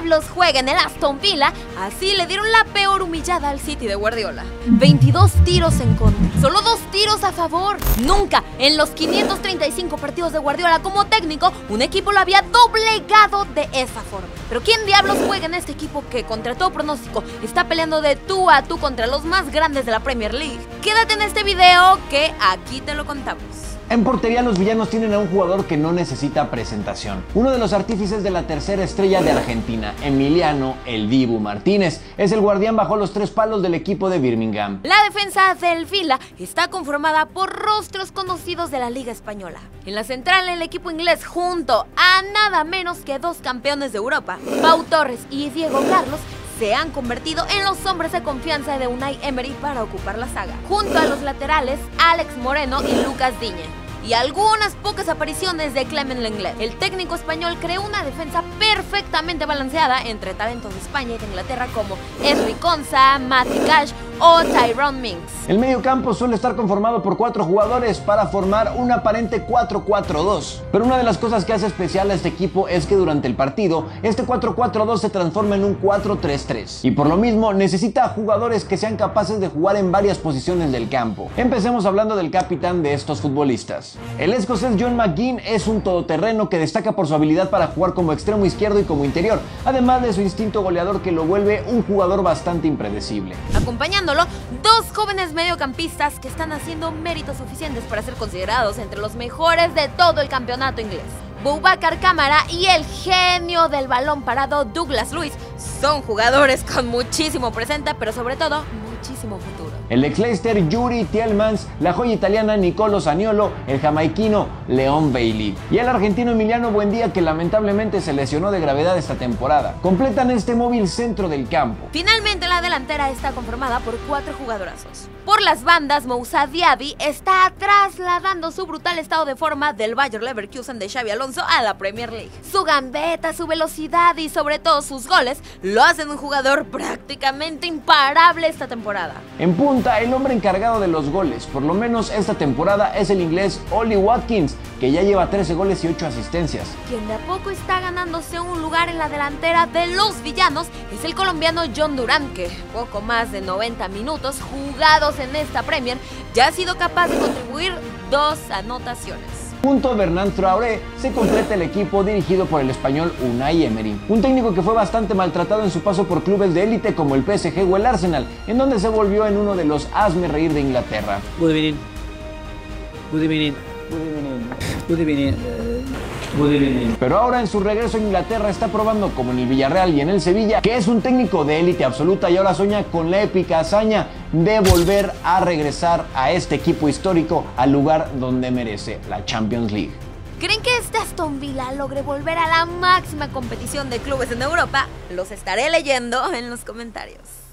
diablos juega en el Aston Villa, así le dieron la peor humillada al City de Guardiola. 22 tiros en contra, solo 2 tiros a favor. Nunca en los 535 partidos de Guardiola como técnico, un equipo lo había doblegado de esa forma. Pero ¿quién diablos juega en este equipo que contra todo pronóstico está peleando de tú a tú contra los más grandes de la Premier League? Quédate en este video que aquí te lo contamos. En portería los villanos tienen a un jugador que no necesita presentación. Uno de los artífices de la tercera estrella de Argentina, Emiliano "El Dibu" Martínez, es el guardián bajo los 3 palos del equipo de Birmingham. La defensa del Villa está conformada por rostros conocidos de la Liga Española. En la central el equipo inglés junto a nada menos que 2 campeones de Europa, Pau Torres y Diego Carlos, se han convertido en los hombres de confianza de Unai Emery para ocupar la saga. Junto a los laterales, Alex Moreno y Lucas Diñe, y algunas pocas apariciones de Clement Lenglet. El técnico español creó una defensa perfectamente balanceada entre talentos de España y de Inglaterra como Ezri Konsa, Matty Cash o Tyrone Minx. El medio campo suele estar conformado por 4 jugadores para formar un aparente 4-4-2. Pero una de las cosas que hace especial a este equipo es que durante el partido, este 4-4-2 se transforma en un 4-3-3. Y por lo mismo, necesita jugadores que sean capaces de jugar en varias posiciones del campo. Empecemos hablando del capitán de estos futbolistas. El escocés John McGinn es un todoterreno que destaca por su habilidad para jugar como extremo izquierdo y como interior, además de su instinto goleador que lo vuelve un jugador bastante impredecible. Acompañando 2 jóvenes mediocampistas que están haciendo méritos suficientes para ser considerados entre los mejores de todo el campeonato inglés. Boubacar Cámara y el genio del balón parado Douglas Luiz son jugadores con muchísimo presente, pero sobre todo muchísimo futuro. El ex Leicester Yuri Tielmans, la joya italiana Nicolò Zaniolo, el jamaiquino León Bailey y el argentino Emiliano Buendía, que lamentablemente se lesionó de gravedad esta temporada, completan este móvil centro del campo. Finalmente la delantera está conformada por 4 jugadorazos. Por las bandas, Moussa Diaby está trasladando su brutal estado de forma del Bayer Leverkusen de Xavi Alonso a la Premier League. Su gambeta, su velocidad y sobre todo sus goles lo hacen un jugador prácticamente imparable esta temporada. En punta, el hombre encargado de los goles, por lo menos esta temporada, es el inglés Ollie Watkins, que ya lleva 13 goles y 8 asistencias. Quien de a poco está ganándose un lugar en la delantera de los villanos es el colombiano John Durán, que poco más de 90 minutos jugados en esta Premier ya ha sido capaz de contribuir 2 anotaciones. Junto a Bernard Traoré se completa el equipo dirigido por el español Unai Emery, un técnico que fue bastante maltratado en su paso por clubes de élite como el PSG o el Arsenal, en donde se volvió en uno de los hazme reír de Inglaterra. Good evening. Good evening. Good evening. Good evening. Pero ahora en su regreso a Inglaterra está probando, como en el Villarreal y en el Sevilla, que es un técnico de élite absoluta, y ahora sueña con la épica hazaña de volver a regresar a este equipo histórico al lugar donde merece, la Champions League. ¿Creen que este Aston Villa logre volver a la máxima competición de clubes en Europa? Los estaré leyendo en los comentarios.